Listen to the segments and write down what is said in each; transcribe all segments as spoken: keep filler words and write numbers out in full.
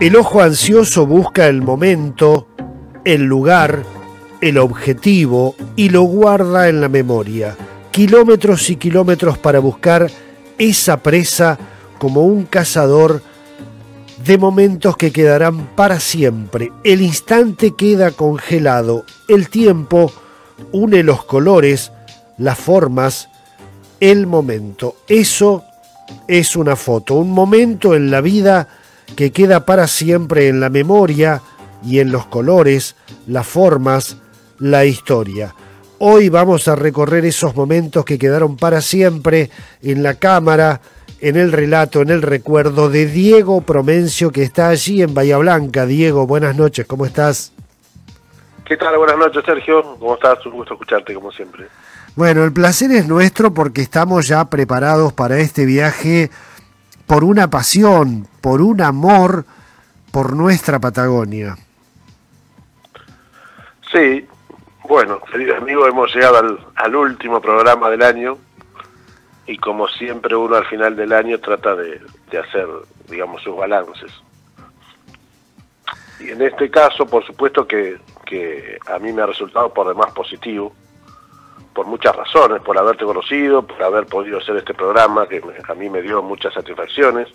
El ojo ansioso busca el momento, el lugar, el objetivo y lo guarda en la memoria. Kilómetros y kilómetros para buscar esa presa como un cazador de momentos que quedarán para siempre. El instante queda congelado. El tiempo une los colores, las formas, el momento. Eso es una foto, un momento en la vida que queda para siempre en la memoria y en los colores, las formas, la historia. Hoy vamos a recorrer esos momentos que quedaron para siempre en la cámara, en el relato, en el recuerdo de Diego Promenzio, que está allí en Bahía Blanca. Diego, buenas noches, ¿cómo estás? ¿Qué tal? Buenas noches, Sergio. ¿Cómo estás? Un gusto escucharte, como siempre. Bueno, el placer es nuestro porque estamos ya preparados para este viaje por una pasión, por un amor, por nuestra Patagonia. Sí, bueno, queridos amigos, hemos llegado al, al último programa del año y como siempre uno al final del año trata de, de hacer, digamos, sus balances. Y en este caso, por supuesto que, que a mí me ha resultado por demás positivo, por muchas razones, por haberte conocido, por haber podido hacer este programa que a mí me dio muchas satisfacciones,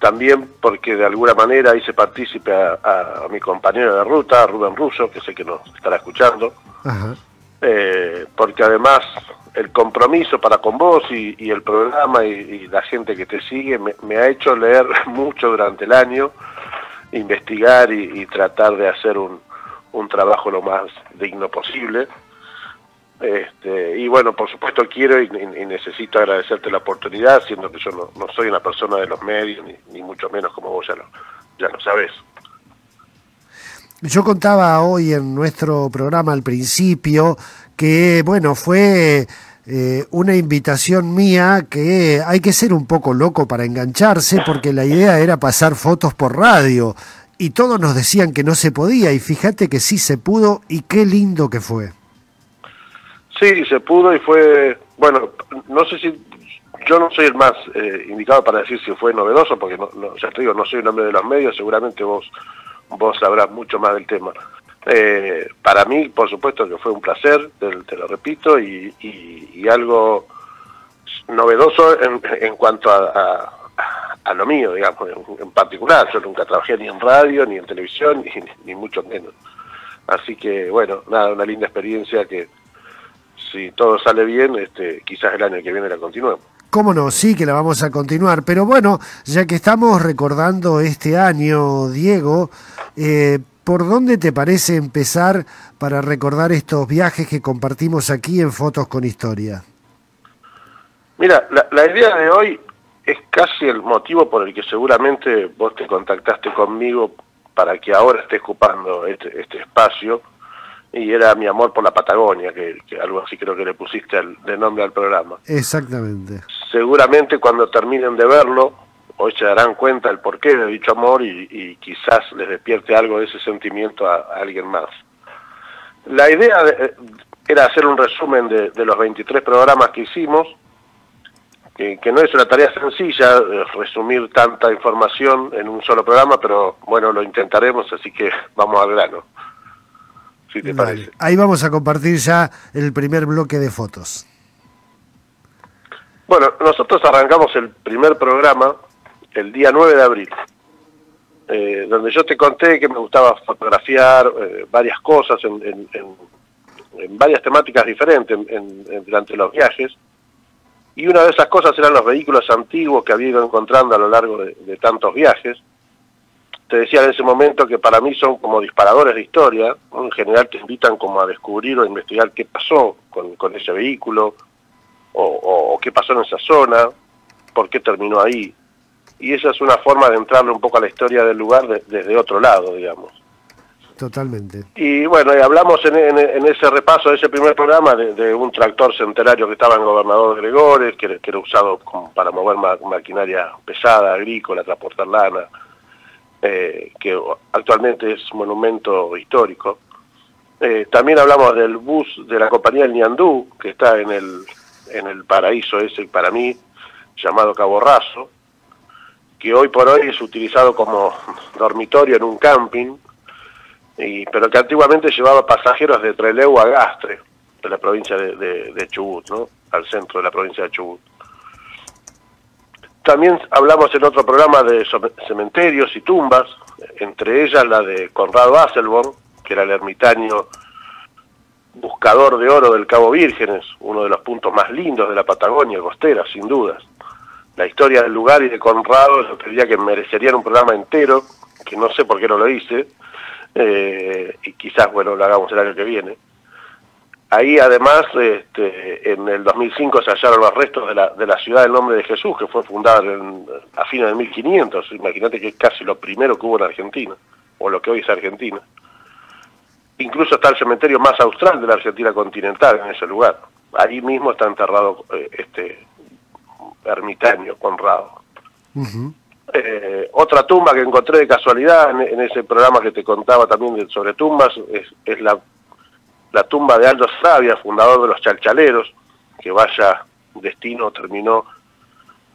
también porque de alguna manera hice partícipe a, a, a mi compañero de ruta, Rubén Russo, que sé que nos estará escuchando. Ajá. Eh, porque además el compromiso para con vos y, y el programa y, y la gente que te sigue me, me ha hecho leer mucho durante el año, investigar y, y tratar de hacer un, un trabajo lo más digno posible. Este, y bueno, por supuesto quiero y, y necesito agradecerte la oportunidad, siendo que yo no, no soy una persona de los medios, ni, ni mucho menos, como vos ya lo, ya lo sabés. Yo contaba hoy en nuestro programa al principio que, bueno, fue eh, una invitación mía, que hay que ser un poco loco para engancharse, porque la idea era pasar fotos por radio y todos nos decían que no se podía, y fíjate que sí se pudo y qué lindo que fue. Sí, se pudo y fue, bueno, no sé si, yo no soy el más eh, indicado para decir si fue novedoso, porque no, no, ya te digo, no soy un hombre de los medios, seguramente vos, vos sabrás mucho más del tema. Eh, para mí, por supuesto, que fue un placer, te, te lo repito, y, y, y algo novedoso en, en cuanto a, a, a lo mío, digamos, en, en particular. Yo nunca trabajé ni en radio, ni en televisión, ni, ni mucho menos. Así que, bueno, nada, una linda experiencia que... si todo sale bien, este, quizás el año que viene la continuemos. Cómo no, sí que la vamos a continuar. Pero bueno, ya que estamos recordando este año, Diego, eh, ¿por dónde te parece empezar para recordar estos viajes que compartimos aquí en Fotos con Historia? Mira, la, la idea de hoy es casi el motivo por el que seguramente vos te contactaste conmigo para que ahora estés ocupando este, este espacio, y era mi amor por la Patagonia, que, que algo así creo que le pusiste el, de nombre al programa. Exactamente. Seguramente cuando terminen de verlo, hoy se darán cuenta el porqué de dicho amor y, y quizás les despierte algo de ese sentimiento a, a alguien más. La idea de, era hacer un resumen de, de los veintitrés programas que hicimos, que, que no es una tarea sencilla resumir tanta información en un solo programa, pero bueno, lo intentaremos, así que vamos al grano. Sí, te vale. Ahí vamos a compartir ya el primer bloque de fotos. Bueno, nosotros arrancamos el primer programa el día nueve de abril, eh, donde yo te conté que me gustaba fotografiar eh, varias cosas en, en, en, en varias temáticas diferentes en, en, en, durante los viajes, y una de esas cosas eran los vehículos antiguos que había ido encontrando a lo largo de, de tantos viajes. Te decía en ese momento que para mí son como disparadores de historia, en general te invitan como a descubrir o investigar qué pasó con, con ese vehículo, o, o, o qué pasó en esa zona, por qué terminó ahí, y esa es una forma de entrarle un poco a la historia del lugar de, desde otro lado, digamos. Totalmente. Y bueno, y hablamos en, en, en ese repaso de ese primer programa de, de un tractor centenario que estaba en Gobernador Gregores, que, que era usado como para mover ma, maquinaria pesada, agrícola, transportar lana. Eh, que actualmente es monumento histórico. Eh, también hablamos del bus de la compañía del Ñandú, que está en el, en el paraíso ese para mí, llamado Cabo Raso, que hoy por hoy es utilizado como dormitorio en un camping, y, pero que antiguamente llevaba pasajeros de Trelew a Gastre, de la provincia de, de, de Chubut, ¿no? Al centro de la provincia de Chubut. También hablamos en otro programa de cementerios y tumbas, entre ellas la de Conrado Asselborn, que era el ermitaño buscador de oro del Cabo Vírgenes, uno de los puntos más lindos de la Patagonia costera, sin dudas. La historia del lugar y de Conrado, yo creía que merecerían un programa entero, que no sé por qué no lo hice, eh, y quizás, bueno, lo hagamos el año que viene. Ahí además, este, en el dos mil cinco se hallaron los restos de la, de la ciudad del nombre de Jesús, que fue fundada en, a fines de mil quinientos, imagínate que es casi lo primero que hubo en Argentina, o lo que hoy es Argentina. Incluso está el cementerio más austral de la Argentina continental en ese lugar. Allí mismo está enterrado eh, este ermitaño Conrado. Uh-huh. Eh, otra tumba que encontré de casualidad en, en ese programa que te contaba también de, sobre tumbas es, es la... la tumba de Aldo Sabia, fundador de los Chalchaleros, que vaya destino terminó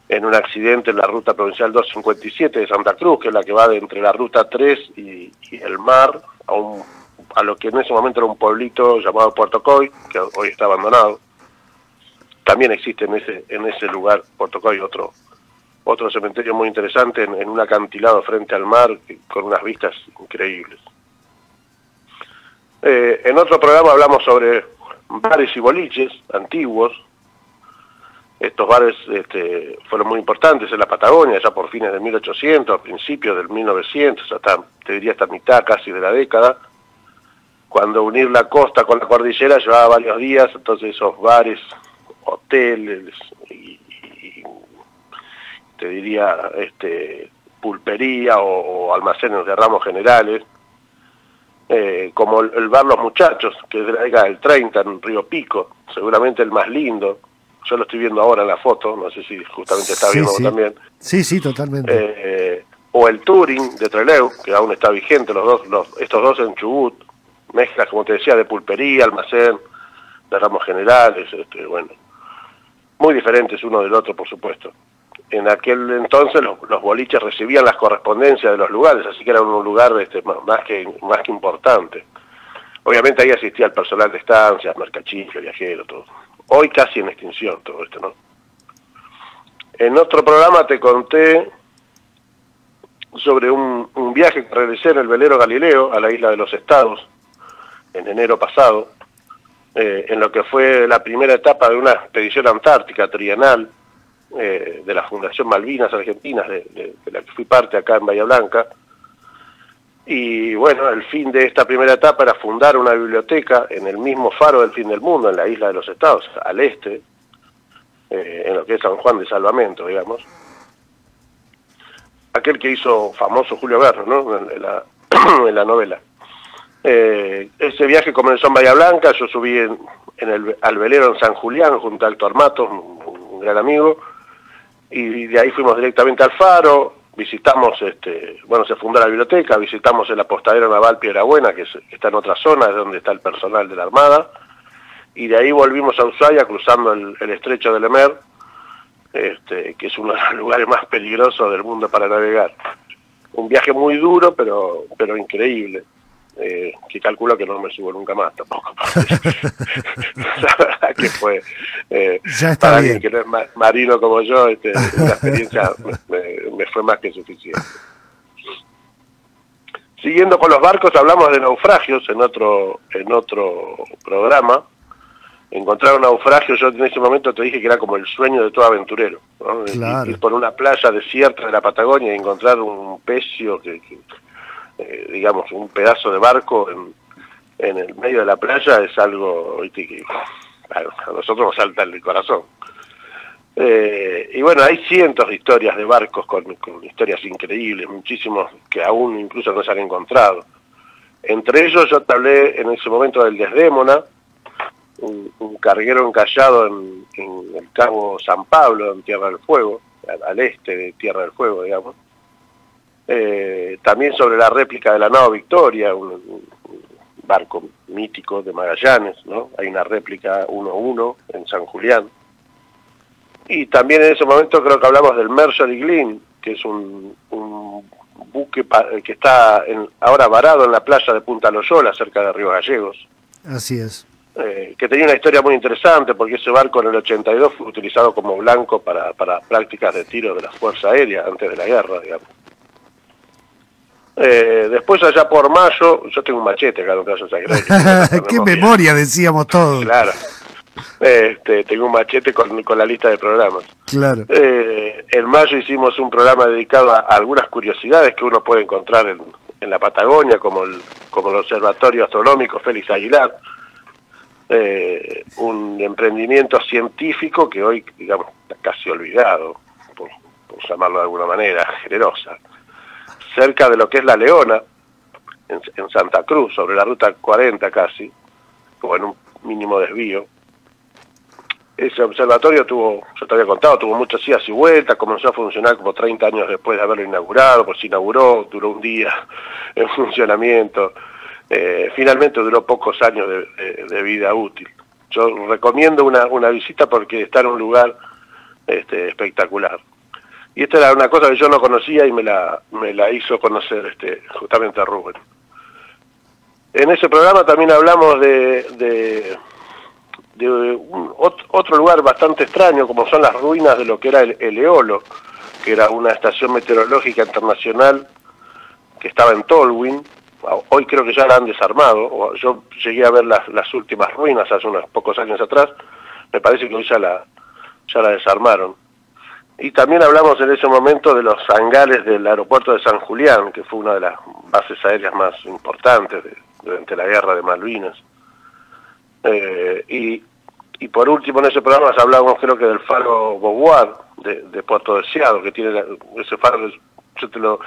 en un accidente en la ruta provincial doscientos cincuenta y siete de Santa Cruz, que es la que va de entre la ruta tres y, y el mar, a, un, a lo que en ese momento era un pueblito llamado Puerto Coy, que hoy está abandonado. También existe en ese, en ese lugar, Puerto Coy, otro, otro cementerio muy interesante, en, en un acantilado frente al mar, con unas vistas increíbles. Eh, en otro programa hablamos sobre bares y boliches antiguos. Estos bares este, fueron muy importantes en la Patagonia, ya por fines de mil ochocientos, a principios del mil novecientos, hasta, te diría hasta mitad casi de la década, cuando unir la costa con la cordillera llevaba varios días, entonces esos bares, hoteles, y, y te diría este, pulpería o, o almacenes de ramos generales, Eh, como el, el bar Los Muchachos, que es de la década del treinta en Río Pico, seguramente el más lindo. Yo lo estoy viendo ahora en la foto, no sé si justamente está viendo sí, sí. también. Sí, sí, totalmente. Eh, o el Touring de Trelew, que aún está vigente, los dos, los, estos dos en Chubut, mezclas, como te decía, de pulpería, almacén, de ramos generales, este, bueno, muy diferentes uno del otro, por supuesto. En aquel entonces los, los boliches recibían las correspondencias de los lugares, así que era un lugar este, más, que, más que importante. Obviamente ahí asistía el personal de estancias, mercachillo, viajero, todo. Hoy casi en extinción todo esto, ¿no? En otro programa te conté sobre un, un viaje que realicé en el velero Galileo a la isla de los Estados en enero pasado, eh, en lo que fue la primera etapa de una expedición antártica trienal, Eh, de la Fundación Malvinas Argentinas, de, de, de la que fui parte acá en Bahía Blanca. Y bueno, el fin de esta primera etapa era fundar una biblioteca en el mismo faro del fin del mundo, en la isla de los Estados, al este, eh, en lo que es San Juan de Salvamento, digamos. Aquel que hizo famoso Julio Garro, ¿no? En la, en la novela. Eh, ese viaje comenzó en Bahía Blanca, yo subí en, en el, al velero en San Julián, junto a Héctor Matos, un gran amigo, y de ahí fuimos directamente al faro, visitamos, este, bueno, se fundó la biblioteca, visitamos el apostadero naval Piedrabuena, que, es, que está en otra zona, es donde está el personal de la Armada, y de ahí volvimos a Ushuaia cruzando el, el estrecho de Lemer, este, que es uno de los lugares más peligrosos del mundo para navegar. Un viaje muy duro, pero, pero increíble, eh, que calculo que no me subo nunca más tampoco. La verdad que fue... Eh, ya está para bien. Alguien que no es marino como yo, este, la experiencia me, me fue más que suficiente. Siguiendo con los barcos, hablamos de naufragios en otro en otro programa. Encontrar un naufragio, yo en ese momento te dije que era como el sueño de todo aventurero, ¿no? Claro. Ir por una playa desierta de la Patagonia y encontrar un pecio, que, que eh, digamos, un pedazo de barco en, en el medio de la playa es algo... que, claro, a nosotros nos salta el corazón. Eh, y bueno, hay cientos de historias de barcos con, con historias increíbles, muchísimos que aún incluso no se han encontrado. Entre ellos yo te hablé en ese momento del Desdémona, un, un carguero encallado en, en el Cabo San Pablo, en Tierra del Fuego, al, al este de Tierra del Fuego, digamos. Eh, también sobre la réplica de la nao Victoria, un... un barco mítico de Magallanes, ¿no? Hay una réplica uno uno en San Julián. Y también en ese momento creo que hablamos del Mercury Glynn, que es un, un buque que está en, ahora varado en la playa de Punta Loyola, cerca de Río Gallegos. Así es. Eh, que tenía una historia muy interesante, porque ese barco en el ochenta y dos fue utilizado como blanco para, para prácticas de tiro de la Fuerza Aérea antes de la guerra, digamos. Eh, después allá por mayo, yo tengo un machete acá donde hacen sangre. ¡Qué memoria, decíamos todos! Claro. Este, tengo un machete con, con la lista de programas. Claro. Eh, en mayo hicimos un programa dedicado a, a algunas curiosidades que uno puede encontrar en, en la Patagonia, como el, como el Observatorio Astronómico Félix Aguilar, eh, un emprendimiento científico que hoy, digamos, está casi olvidado, por, por llamarlo de alguna manera generosa, cerca de lo que es La Leona, en, en Santa Cruz, sobre la ruta cuarenta casi, o en un mínimo desvío. Ese observatorio tuvo, yo te había contado, tuvo muchas idas y vueltas, comenzó a funcionar como treinta años después de haberlo inaugurado, pues se inauguró, duró un día en funcionamiento, eh, finalmente duró pocos años de, de, de vida útil. Yo recomiendo una, una visita porque está en un lugar este, espectacular. Y esta era una cosa que yo no conocía y me la, me la hizo conocer este, justamente a Rubén. En ese programa también hablamos de... de de un, otro lugar bastante extraño, como son las ruinas de lo que era el, el Eolo, que era una estación meteorológica internacional que estaba en Tolwyn. Hoy creo que ya la han desarmado. Yo llegué a ver las, las últimas ruinas hace unos pocos años atrás. Me parece que hoy ya la, ya la desarmaron. Y también hablamos en ese momento de los hangares del aeropuerto de San Julián, que fue una de las bases aéreas más importantes de, durante la guerra de Malvinas. Eh, y, y por último en ese programa hablábamos creo que del faro Beauvoir de, de Puerto Deseado, que tiene la, ese faro, yo te lo,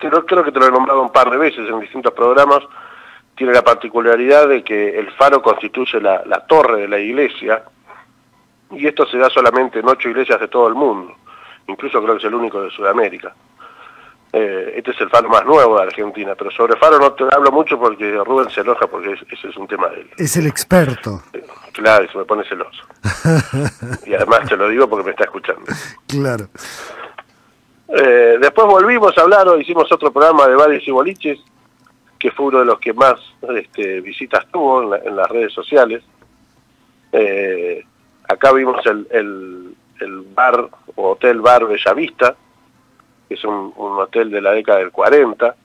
te lo creo que te lo he nombrado un par de veces en distintos programas. Tiene la particularidad de que el faro constituye la, la torre de la iglesia, y esto se da solamente en ocho iglesias de todo el mundo, incluso creo que es el único de Sudamérica. Eh, este es el faro más nuevo de Argentina, pero sobre faro no te hablo mucho porque Rubén se enoja, porque es, ese es un tema de él. Es el experto. Eh, claro, y se me pone celoso. Y además te lo digo porque me está escuchando. Claro. Eh, después volvimos a hablar, o hicimos otro programa de bares y boliches, que fue uno de los que más este, visitas tuvo en, la, en las redes sociales. Eh, acá vimos el, el, el bar o hotel bar Bellavista, que es un, un hotel de la década del cuarenta,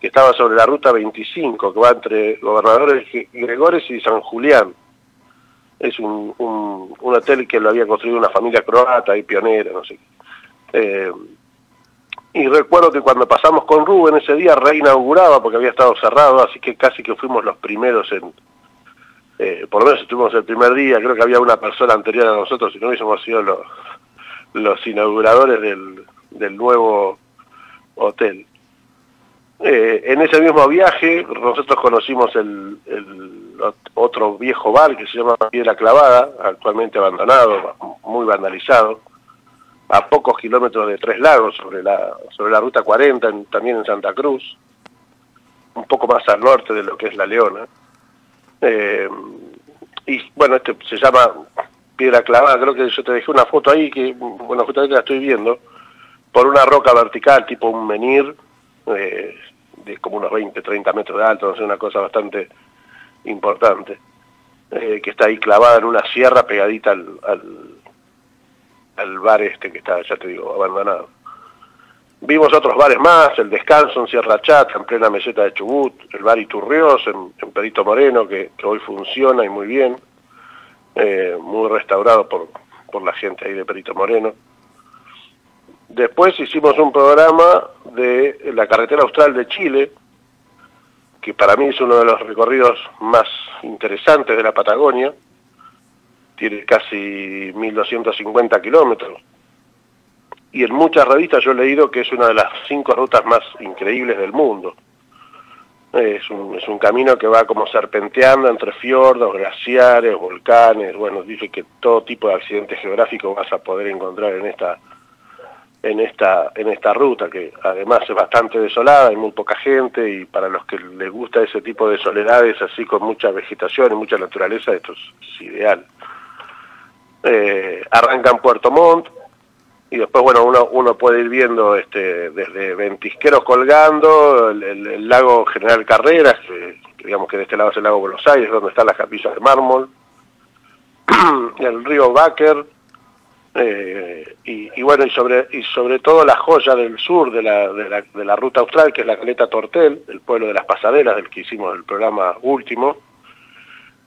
que estaba sobre la ruta veinticinco, que va entre Gobernadores Gregores y San Julián. Es un, un, un hotel que lo había construido una familia croata y pionera, no sé qué. Eh, y recuerdo que cuando pasamos con Rubén ese día reinauguraba, porque había estado cerrado, así que casi que fuimos los primeros en... Eh, por lo menos estuvimos el primer día, creo que había una persona anterior a nosotros, si no hubiésemos sido los, los inauguradores del... del nuevo hotel. Eh, en ese mismo viaje nosotros conocimos el, el otro viejo bar que se llama Piedra Clavada, actualmente abandonado, muy vandalizado, a pocos kilómetros de Tres Lagos, sobre la, sobre la ruta cuarenta, en, también en Santa Cruz, un poco más al norte de lo que es La Leona. Eh, y bueno, este se llama Piedra Clavada, creo que yo te dejé una foto ahí, que bueno, justamente la estoy viendo, por una roca vertical, tipo un menhir, eh, de como unos veinte, treinta metros de alto, no sé, una cosa bastante importante, eh, que está ahí clavada en una sierra pegadita al, al, al bar este que está, ya te digo, abandonado. Vimos otros bares más, el Descanso en Sierra Chata, en plena meseta de Chubut, el bar Iturriós en, en Perito Moreno, que, que hoy funciona y muy bien, eh, muy restaurado por, por la gente ahí de Perito Moreno. Después hicimos un programa de la carretera austral de Chile, que para mí es uno de los recorridos más interesantes de la Patagonia. Tiene casi mil doscientos cincuenta kilómetros. Y en muchas revistas yo he leído que es una de las cinco rutas más increíbles del mundo. Es un, es un camino que va como serpenteando entre fiordos, glaciares, volcanes. Bueno, dice que todo tipo de accidentes geográficos vas a poder encontrar en esta... En esta, en esta ruta, que además es bastante desolada, hay muy poca gente, y para los que les gusta ese tipo de soledades, así con mucha vegetación y mucha naturaleza, esto es, es ideal. Eh, arranca en Puerto Montt, y después, bueno, uno, uno puede ir viendo este, desde Ventisqueros colgando, el, el, el lago General Carreras, que, digamos que de este lado es el lago Buenos Aires, donde están las capillas de mármol, el río Báquer, eh, y, y bueno, y sobre, y sobre todo la joya del sur de la, de, la, de la ruta austral, que es la caleta Tortel, el pueblo de las pasaderas, del que hicimos el programa último,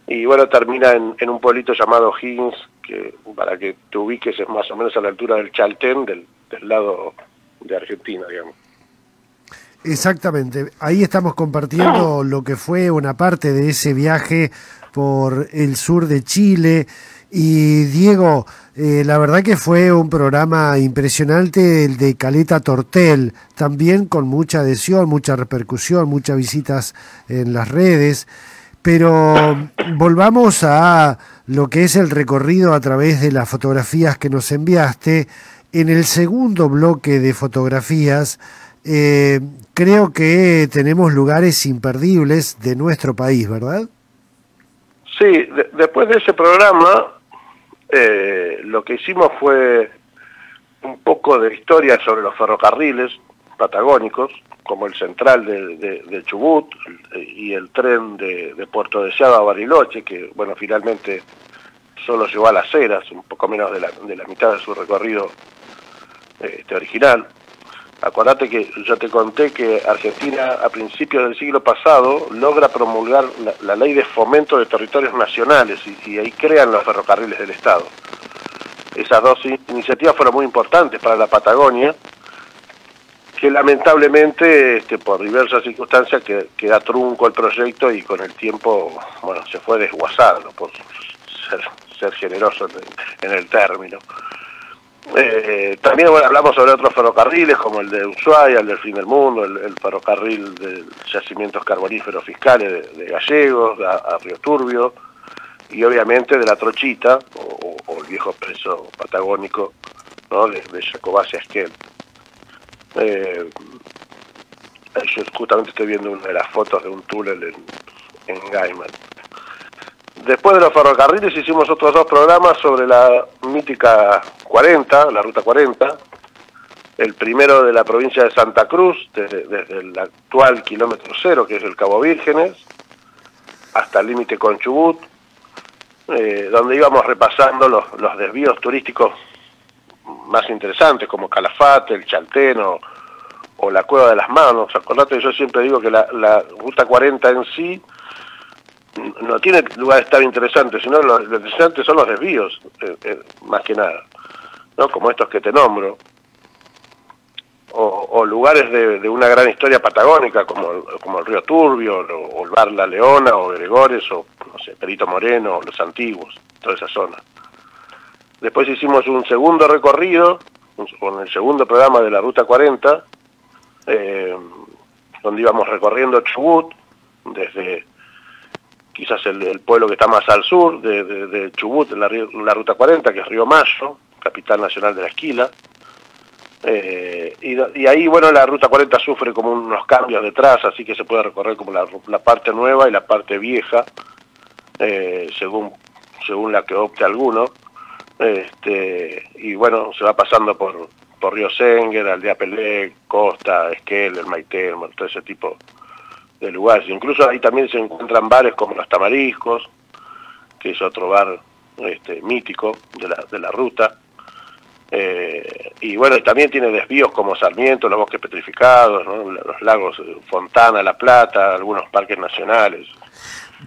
y bueno, termina en, en un pueblito llamado Higgins, que para que te ubiques es más o menos a la altura del Chaltén, del, del lado de Argentina, digamos. Exactamente, ahí estamos compartiendo lo que fue una parte de ese viaje por el sur de Chile. Y Diego, eh, la verdad que fue un programa impresionante el de Caleta Tortel, también con mucha adhesión, mucha repercusión, muchas visitas en las redes. Pero volvamos a lo que es el recorrido a través de las fotografías que nos enviaste. En el segundo bloque de fotografías, eh, creo que tenemos lugares imperdibles de nuestro país, ¿verdad? Sí, de, después de ese programa, eh, lo que hicimos fue un poco de historia sobre los ferrocarriles patagónicos, como el central de, de, de Chubut y el tren de, de Puerto Deseado a Bariloche, que bueno, finalmente solo llegó a Las Heras, un poco menos de la, de la mitad de su recorrido este, original. Acordate que yo te conté que Argentina a principios del siglo pasado logra promulgar la, la ley de fomento de territorios nacionales y, y ahí crean los ferrocarriles del Estado. Esas dos iniciativas fueron muy importantes para la Patagonia, que lamentablemente este, por diversas circunstancias que, queda trunco el proyecto y con el tiempo, bueno, se fue desguazando, por ser, ser generoso en, en el término. Eh, también bueno, hablamos sobre otros ferrocarriles como el de Ushuaia, el del Fin del Mundo, el, el ferrocarril de yacimientos carboníferos fiscales de, de Gallegos a, a Río Turbio y obviamente de la Trochita o, o el viejo preso patagónico, ¿no?, de, de Yacobacea Esquel. Eh, yo justamente estoy viendo una de las fotos de un túnel en, en Gaiman. Después de los ferrocarriles hicimos otros dos programas sobre la mítica cuarenta, la ruta cuarenta, el primero de la provincia de Santa Cruz, desde, desde el actual kilómetro cero, que es el Cabo Vírgenes, hasta el límite con Chubut, eh, donde íbamos repasando los, los desvíos turísticos más interesantes, como Calafate, el Chaltén o, o la Cueva de las Manos. Acordate que yo siempre digo que la, la Ruta cuarenta en sí no tiene lugares tan interesantes, sino lo, lo interesante son los desvíos, eh, eh, más que nada, ¿no?, como estos que te nombro, o, o lugares de, de una gran historia patagónica, como, como el Río Turbio, o, o el Bar La Leona, o Gregores, o no sé, Perito Moreno, o Los Antiguos, toda esa zona. Después hicimos un segundo recorrido, con el segundo programa de la Ruta cuarenta, eh, donde íbamos recorriendo Chubut, desde quizás el, el pueblo que está más al sur de, de, de Chubut, la, la Ruta cuarenta, que es Río Mayo, capital nacional de la Esquila. Eh, y, y ahí, bueno, la Ruta cuarenta sufre como unos cambios detrás, así que se puede recorrer como la, la parte nueva y la parte vieja, eh, según, según la que opte alguno. Este, y bueno, se va pasando por, por Río Senguer, Aldea Pelé, Costa, Esquel, El Maitén, todo ese tipo de lugares. Incluso ahí también se encuentran bares como Los Tamariscos, que es otro bar este, mítico de la, de la ruta. Eh, y bueno, también tiene desvíos como Sarmiento, los bosques petrificados, ¿no?, los lagos Fontana, La Plata, algunos parques nacionales.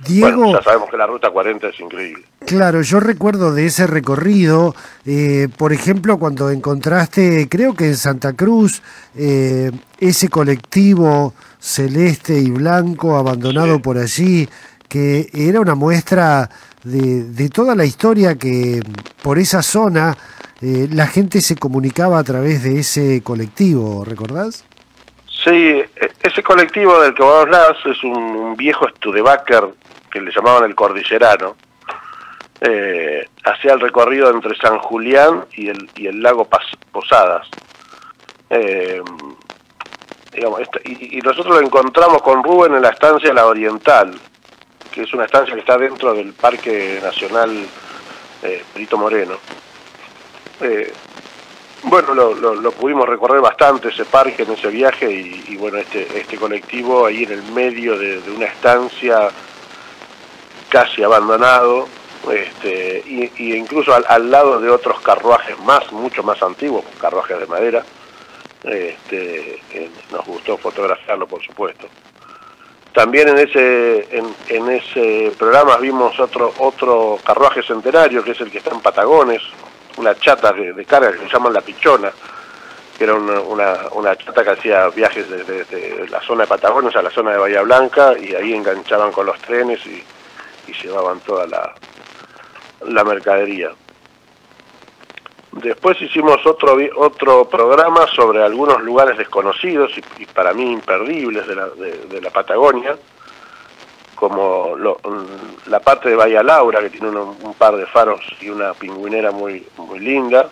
Diego, bueno, ya sabemos que la Ruta cuarenta es increíble. Claro, yo recuerdo de ese recorrido, eh, por ejemplo, cuando encontraste, creo que en Santa Cruz, eh, ese colectivo celeste y blanco abandonado, sí, por allí, que era una muestra de, de toda la historia que por esa zona eh, la gente se comunicaba a través de ese colectivo, ¿recordás? Sí, ese colectivo del que vos hablás es un, un viejo Studebaker que le llamaban el Cordillerano. Eh, hacía el recorrido entre San Julián y el, y el lago Pas Posadas. Eh, digamos, esto, y, y nosotros lo encontramos con Rubén en la estancia La Oriental, que es una estancia que está dentro del Parque Nacional eh, Perito Moreno. Eh, Bueno, lo, lo, lo pudimos recorrer bastante ese parque en ese viaje y, y bueno, este, este colectivo ahí en el medio de, de una estancia casi abandonado, este, y, y incluso al, al lado de otros carruajes más, mucho más antiguos, carruajes de madera, este, nos gustó fotografiarlo, por supuesto. También en ese en, en ese programa vimos otro otro carruaje centenario, que es el que está en Patagones, una chata de, de carga que se llama La Pichona, que era una, una, una chata que hacía viajes desde, desde la zona de Patagones a la zona de Bahía Blanca, y ahí enganchaban con los trenes y, y llevaban toda la, la mercadería. Después hicimos otro otro programa sobre algunos lugares desconocidos y, y para mí imperdibles de la, de, de la Patagonia, como lo, la parte de Bahía Laura, que tiene un, un par de faros y una pingüinera muy, muy linda,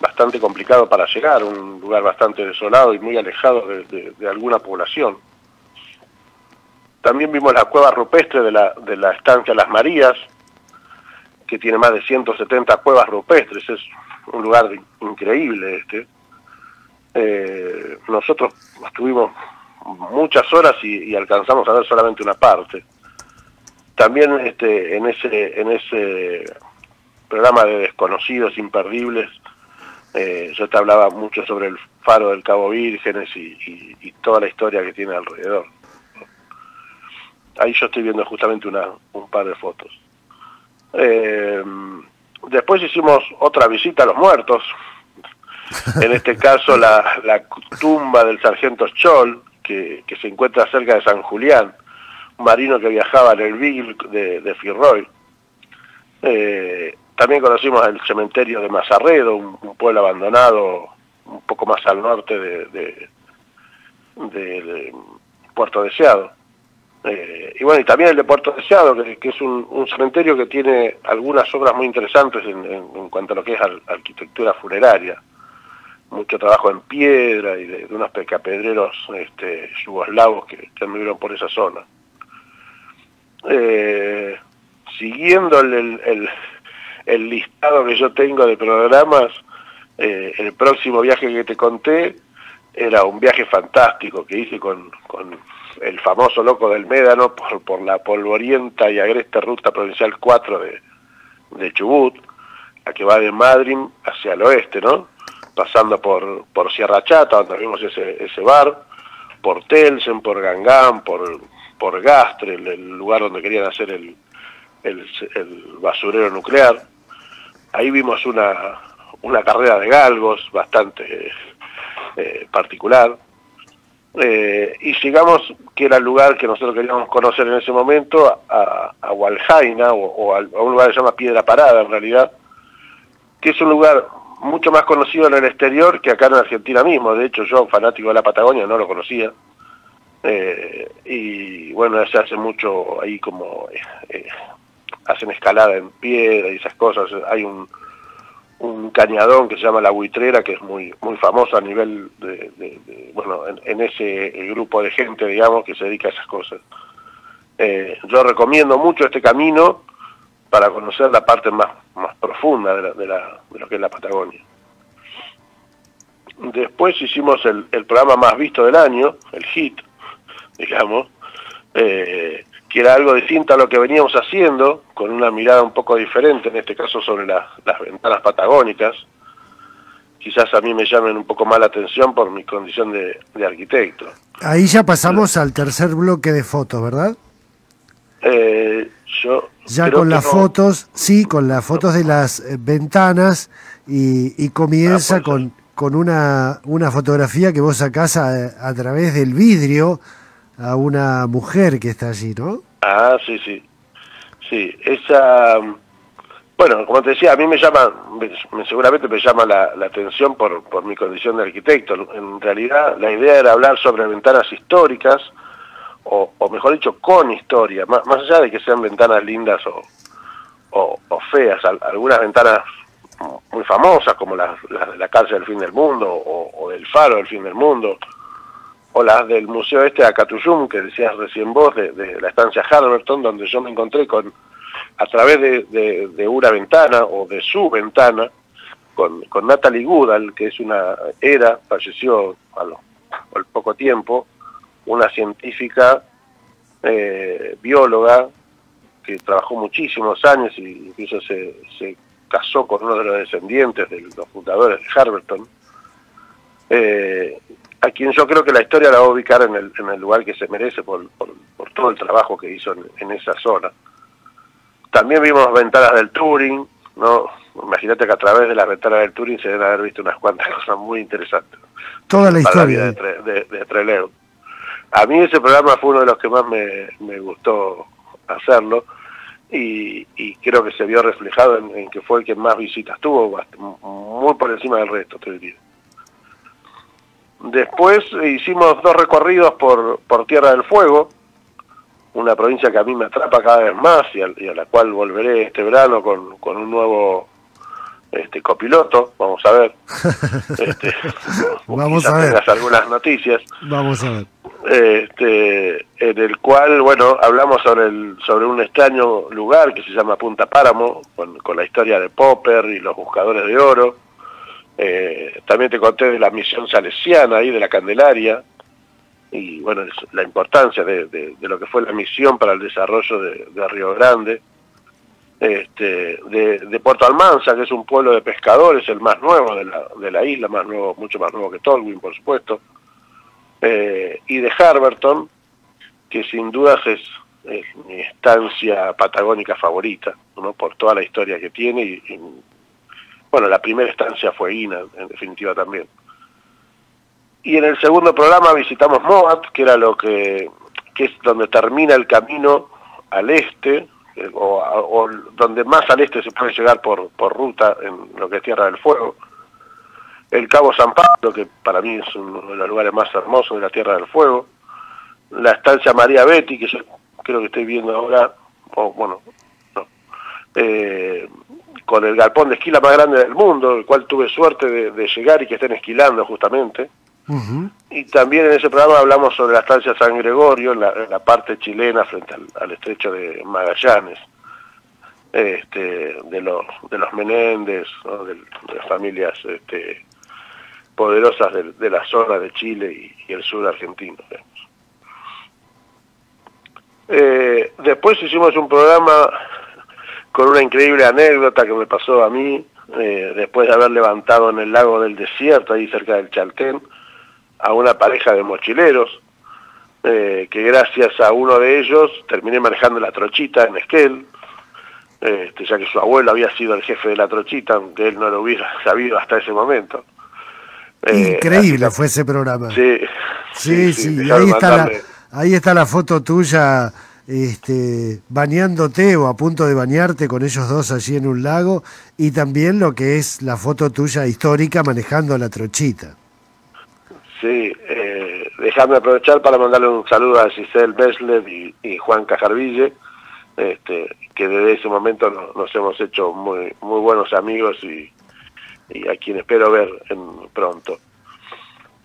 bastante complicado para llegar, un lugar bastante desolado y muy alejado de, de, de alguna población. También vimos la cueva rupestre de la, de la estancia Las Marías, que tiene más de ciento setenta cuevas rupestres, es un lugar increíble este. Eh, nosotros estuvimos muchas horas y, y alcanzamos a ver solamente una parte. También este, en ese en ese programa de desconocidos imperdibles, eh, yo te hablaba mucho sobre el faro del Cabo Vírgenes y, y, y toda la historia que tiene alrededor. Ahí yo estoy viendo justamente una, un par de fotos. Eh, después hicimos otra visita a los muertos, en este caso la, la tumba del sargento Scholl, que, que se encuentra cerca de San Julián, un marino que viajaba en el Beagle de, de Firroy. Eh, también conocimos el cementerio de Mazarredo, un, un pueblo abandonado un poco más al norte de, de, de, de Puerto Deseado. Eh, y bueno, y también el de Puerto Deseado, que, que es un, un cementerio que tiene algunas obras muy interesantes en, en, en cuanto a lo que es al, arquitectura funeraria, mucho trabajo en piedra y de, de unos pecapedreros este, yugoslavos que, que anduvieron por esa zona. Eh, siguiendo el, el, el, el listado que yo tengo de programas, eh, el próximo viaje que te conté era un viaje fantástico que hice con, con el famoso loco del Médano por, por la polvorienta y agreste ruta provincial cuatro de, de Chubut, la que va de Madryn hacia el oeste, ¿no? Pasando por, por Sierra Chata, donde vimos ese, ese bar, por Telsen, por Gangán, por, por Gastre, el, el lugar donde querían hacer el, el, el basurero nuclear. Ahí vimos una, una carrera de galgos bastante eh, particular. Eh, y llegamos, que era el lugar que nosotros queríamos conocer en ese momento, a, a Hualjaina, o, o a un lugar que se llama Piedra Parada en realidad, que es un lugar mucho más conocido en el exterior que acá en Argentina mismo. De hecho, yo, fanático de la Patagonia, no lo conocía. Eh, y bueno, se hace mucho ahí como eh, hacen escalada en piedra y esas cosas. Hay un, un cañadón que se llama La Buitrera, que es muy muy famoso a nivel de, de, de bueno, en, en ese grupo de gente, digamos, que se dedica a esas cosas. Eh, yo recomiendo mucho este camino para conocer la parte más, más profunda de, la, de, la, de lo que es la Patagonia. Después hicimos el, el programa más visto del año, el hit, digamos, eh, que era algo distinto a lo que veníamos haciendo, con una mirada un poco diferente, en este caso sobre la, las ventanas patagónicas. Quizás a mí me llamen un poco más la atención por mi condición de, de arquitecto. Ahí ya pasamos al tercer bloque de fotos, ¿verdad? Eh, yo ya con las no. fotos, sí, con las fotos de las ventanas y, y comienza ah, con, con una, una fotografía que vos sacás a, a través del vidrio a una mujer que está allí, ¿no? Ah, sí, sí. Sí, esa... Bueno, como te decía, a mí me llama, me, seguramente me llama la, la atención por, por mi condición de arquitecto. En realidad, la idea era hablar sobre ventanas históricas, O, o mejor dicho, con historia, más, más allá de que sean ventanas lindas o, o, o feas. Al, algunas ventanas muy famosas, como las la, la cárcel del fin del mundo, o, o del faro del fin del mundo, o las del museo este de Acatuyum, que decías recién vos, de, de la estancia Harberton, donde yo me encontré con, a través de, de, de una ventana, o de su ventana, con, con Natalie Goodall, que es una, era, falleció al, al poco tiempo, una científica, eh, bióloga, que trabajó muchísimos años e incluso se, se casó con uno de los descendientes de los fundadores de Harberton, eh, a quien yo creo que la historia la va a ubicar en el, en el lugar que se merece por, por, por todo el trabajo que hizo en, en esa zona. También vimos ventanas del Turing, ¿no? Imagínate que a través de las ventanas del Turing se deben haber visto unas cuantas cosas muy interesantes. Toda la historia de, de, de Trelew. A mí ese programa fue uno de los que más me, me gustó hacerlo, y, y creo que se vio reflejado en, en que fue el que más visitas tuvo, muy por encima del resto, te diría. Después hicimos dos recorridos por, por Tierra del Fuego, una provincia que a mí me atrapa cada vez más y a, y a la cual volveré este verano con, con un nuevo este, copiloto, vamos a ver. Este, vamos a ver. Algunas noticias. Vamos a ver. Este, en el cual, bueno, hablamos sobre, el, sobre un extraño lugar que se llama Punta Páramo, con, con la historia de Popper y los buscadores de oro. Eh, también te conté de la misión salesiana ahí, de la Candelaria, y bueno, la importancia de, de, de lo que fue la misión para el desarrollo de, de Río Grande, este, de, de Puerto Almanza, que es un pueblo de pescadores, el más nuevo de la, de la isla, más nuevo, mucho más nuevo que Tolwyn, por supuesto, eh, y de Harberton, que sin dudas es, es mi estancia patagónica favorita, ¿no? Por toda la historia que tiene, y, y bueno, la primera estancia fueguina, en definitiva, también. Y en el segundo programa visitamos Moat, que era lo que, que es donde termina el camino al este, eh, o, o donde más al este se puede llegar por, por ruta en lo que es Tierra del Fuego. El Cabo San Pablo, que para mí es uno de los lugares más hermosos de la Tierra del Fuego. La estancia María Betty, que yo creo que estoy viendo ahora, o bueno, no, eh, con el galpón de esquila más grande del mundo, el cual tuve suerte de, de llegar y que estén esquilando justamente. Uh-huh. Y también en ese programa hablamos sobre la estancia San Gregorio, en la, en la parte chilena frente al, al estrecho de Magallanes, este, de los de los Menéndez, ¿no? de, de las familias este, poderosas de, de la zona de Chile y, y el sur argentino. Eh, después hicimos un programa con una increíble anécdota que me pasó a mí, eh, después de haber levantado en el lago del desierto, ahí cerca del Chaltén, a una pareja de mochileros, eh, que gracias a uno de ellos terminé manejando la trochita en Esquel, este, ya que su abuelo había sido el jefe de la trochita, aunque él no lo hubiera sabido hasta ese momento. Eh, Increíble así, fue ese programa. Sí, sí, sí, sí, sí. Y ahí, está la, ahí está la foto tuya este, bañándote o a punto de bañarte con ellos dos allí en un lago, y también lo que es la foto tuya histórica manejando la trochita. Sí, eh, dejadme aprovechar para mandarle un saludo a Giselle Bessler y, y Juan Cajarville, este, que desde ese momento nos, nos hemos hecho muy muy buenos amigos y, y a quien espero ver en, pronto.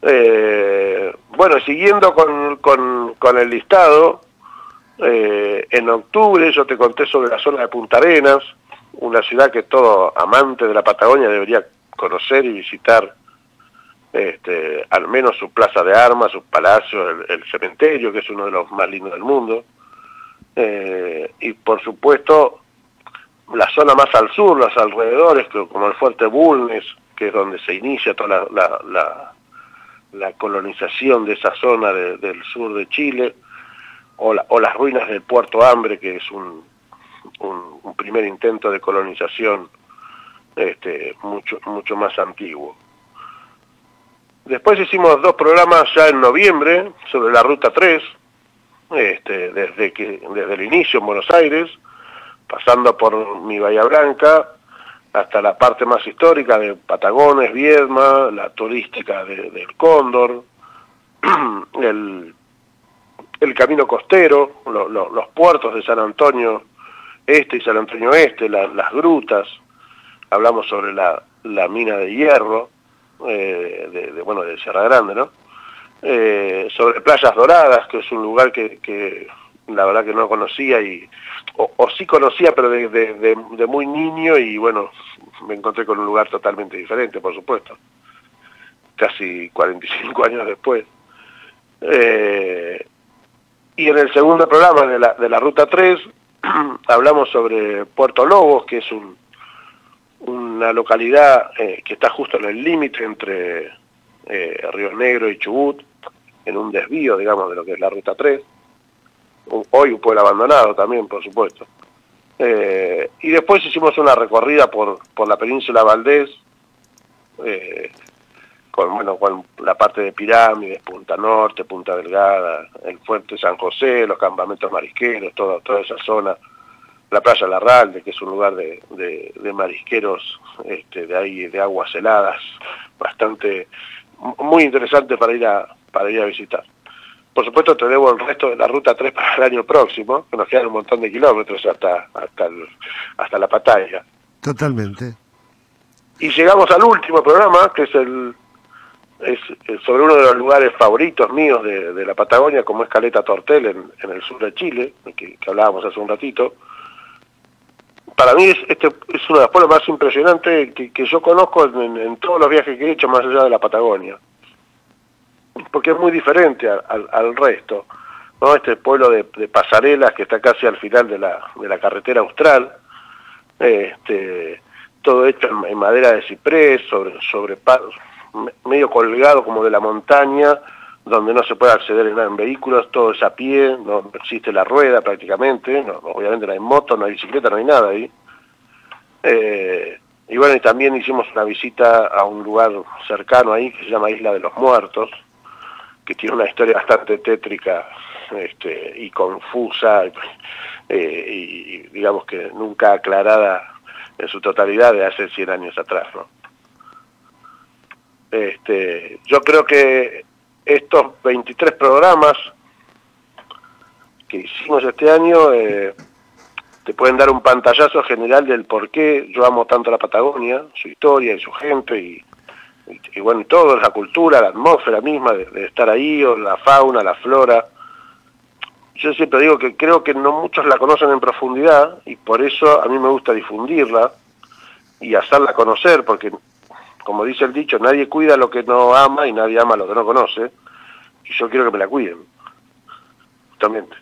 Eh, bueno, siguiendo con, con, con el listado, eh, en octubre yo te conté sobre la zona de Punta Arenas, una ciudad que todo amante de la Patagonia debería conocer y visitar. Este, al menos su plaza de armas, sus palacios, el, el cementerio, que es uno de los más lindos del mundo, eh, y por supuesto la zona más al sur, los alrededores, como el Fuerte Bulnes, que es donde se inicia toda la, la, la, la colonización de esa zona de, del sur de Chile, o, la, o las ruinas del Puerto Hambre, que es un, un, un primer intento de colonización este, mucho, mucho más antiguo. Después hicimos dos programas ya en noviembre sobre la Ruta tres, este, desde, que, desde el inicio en Buenos Aires, pasando por mi Bahía Blanca, hasta la parte más histórica de Patagones, Viedma, la turística de, del Cóndor, el, el camino costero, lo, lo, los puertos de San Antonio Este y San Antonio Este, la, las grutas, hablamos sobre la, la mina de hierro, Eh, de, de, bueno, de Sierra Grande, ¿no? Eh, sobre Playas Doradas, que es un lugar que, que la verdad que no conocía, y o, o sí conocía, pero de, de, de, de muy niño, y bueno, me encontré con un lugar totalmente diferente, por supuesto, casi cuarenta y cinco años después. Eh, y en el segundo programa de la, de la Ruta tres hablamos sobre Puerto Lobos, que es un, una localidad eh, que está justo en el límite entre eh, Río Negro y Chubut, en un desvío, digamos, de lo que es la Ruta tres. Hoy un pueblo abandonado también, por supuesto. Eh, y después hicimos una recorrida por, por la península Valdés, eh, con, bueno, con la parte de Pirámides, Punta Norte, Punta Delgada, el Fuerte San José, los campamentos marisqueros, todo, toda esa zona, la playa Larralde, que es un lugar de, de, de marisqueros, este, de ahí, de aguas heladas, bastante, muy interesante para ir a, para ir a visitar. Por supuesto, tenemos el resto de la Ruta tres para el año próximo, que nos quedan un montón de kilómetros hasta hasta, el, hasta la Patagonia. Totalmente. Y llegamos al último programa, que es el es, es sobre uno de los lugares favoritos míos de, de la Patagonia, como es Caleta Tortel, en, en el sur de Chile, que, que hablábamos hace un ratito. Para mí es, este, es uno de los pueblos más impresionantes que, que yo conozco en, en todos los viajes que he hecho más allá de la Patagonia, porque es muy diferente al, al, al resto, ¿no? Este pueblo de, de Pasarelas, que está casi al final de la, de la carretera austral, este, todo hecho en, en madera de ciprés, sobre, sobre medio colgado como de la montaña, donde no se puede acceder en, en vehículos, todo es a pie, no existe la rueda prácticamente, no, obviamente no hay moto, no hay bicicleta, no hay nada ahí. Eh, y bueno, y también hicimos una visita a un lugar cercano ahí, que se llama Isla de los Muertos, que tiene una historia bastante tétrica este, y confusa, eh, y digamos que nunca aclarada en su totalidad de hace cien años atrás, ¿no? Este, yo creo que estos veintitrés programas que hicimos este año eh, te pueden dar un pantallazo general del por qué yo amo tanto la Patagonia, su historia y su gente, y Y, y bueno, todo, la cultura, la atmósfera misma de, de estar ahí, o la fauna, la flora. Yo siempre digo que creo que no muchos la conocen en profundidad, y por eso a mí me gusta difundirla y hacerla conocer, porque, como dice el dicho, nadie cuida lo que no ama y nadie ama lo que no conoce, y yo quiero que me la cuiden, justamente.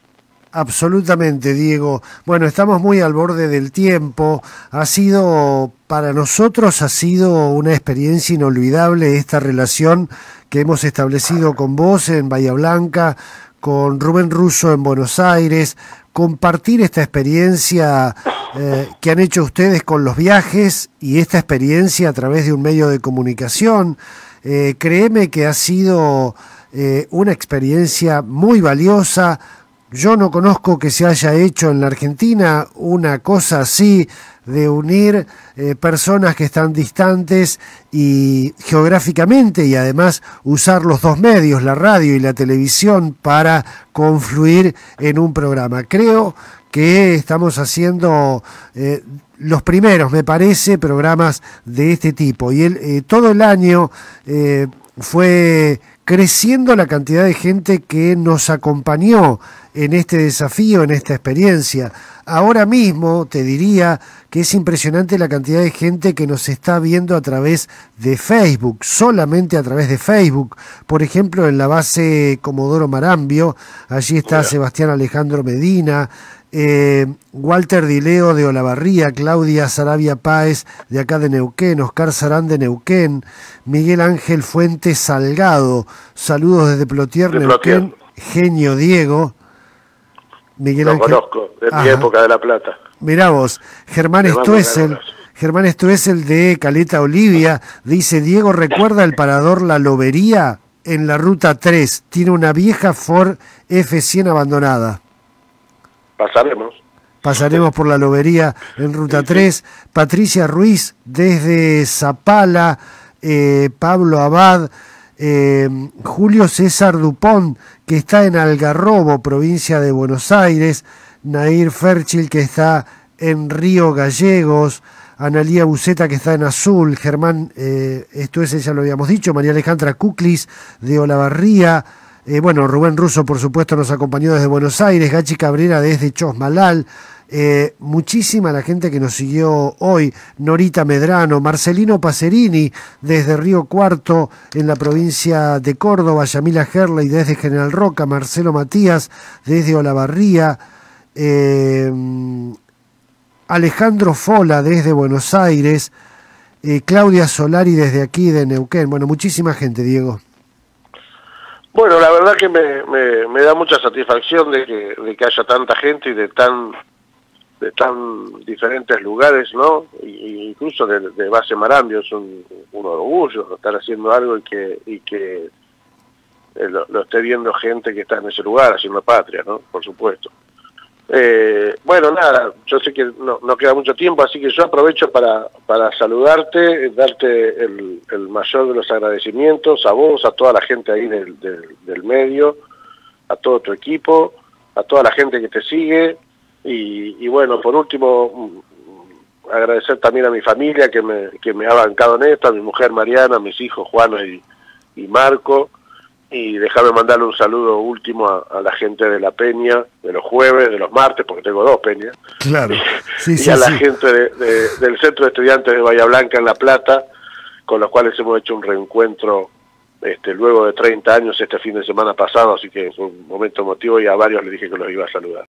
Absolutamente, Diego. Bueno, estamos muy al borde del tiempo. Ha sido, para nosotros, ha sido una experiencia inolvidable esta relación que hemos establecido con vos en Bahía Blanca, con Rubén Russo en Buenos Aires, compartir esta experiencia eh, que han hecho ustedes con los viajes, y esta experiencia a través de un medio de comunicación. Eh, créeme que ha sido eh, una experiencia muy valiosa. Yo no conozco que se haya hecho en la Argentina una cosa así, de unir eh, personas que están distantes y geográficamente, y además usar los dos medios, la radio y la televisión, para confluir en un programa. Creo que estamos haciendo eh, los primeros, me parece, programas de este tipo. Y el, eh, todo el año eh, fue creciendo la cantidad de gente que nos acompañó en este desafío, en esta experiencia. Ahora mismo te diría que es impresionante la cantidad de gente que nos está viendo a través de Facebook, solamente a través de Facebook. Por ejemplo, en la base Comodoro Marambio, allí está Hola. Sebastián Alejandro Medina, eh, Walter Dileo de Olavarría, Claudia Saravia Páez de acá de Neuquén, Oscar Sarán de Neuquén, Miguel Ángel Fuentes Salgado, saludos desde Plotier, de Plotier. Neuquén, genio Diego. Miguel Ángel. Lo conozco, de mi época de La Plata. Mirá vos, Germán Estuessel, Germán Estuessel de Caleta Olivia, dice: Diego, ¿recuerda el parador La Lobería? En la Ruta tres, tiene una vieja Ford F cien abandonada. Pasaremos. Pasaremos por La Lobería en Ruta tres. Patricia Ruiz desde Zapala, eh, Pablo Abad, Eh, Julio César Dupont, que está en Algarrobo, provincia de Buenos Aires, Nahir Ferchil, que está en Río Gallegos, Analía Buceta, que está en Azul, Germán eh, Estuessel, ya lo habíamos dicho, María Alejandra Cuclis de Olavarría, Eh, bueno, Rubén Russo, por supuesto, nos acompañó desde Buenos Aires, Gachi Cabrera desde Chosmalal, eh, muchísima la gente que nos siguió hoy, Norita Medrano, Marcelino Passerini desde Río Cuarto, en la provincia de Córdoba, Yamila Herley desde General Roca, Marcelo Matías desde Olavarría, eh, Alejandro Fola desde Buenos Aires, eh, Claudia Solari desde aquí, de Neuquén. Bueno, muchísima gente, Diego. Bueno, la verdad que me, me, me da mucha satisfacción de que, de que haya tanta gente y de tan de tan diferentes lugares, ¿no? Y, incluso de, de Base Marambio, es un, un orgullo estar haciendo algo y que, y que lo, lo esté viendo gente que está en ese lugar, haciendo patria, ¿no? Por supuesto. Eh, bueno, nada, yo sé que no, no queda mucho tiempo, así que yo aprovecho para, para saludarte, darte el, el mayor de los agradecimientos a vos, a toda la gente ahí del, del, del medio, a todo tu equipo, a toda la gente que te sigue, y, y bueno, por último, agradecer también a mi familia que me, que me ha bancado en esto, a mi mujer Mariana, a mis hijos Juan y, y Marco. Y déjame mandarle un saludo último a, a la gente de la peña, de los jueves, de los martes, porque tengo dos peñas. Claro. Sí, y sí, a la sí. gente de, de, del Centro de Estudiantes de Bahía Blanca en La Plata, con los cuales hemos hecho un reencuentro este, luego de treinta años, este fin de semana pasado, así que fue un momento emotivo y a varios les dije que los iba a saludar.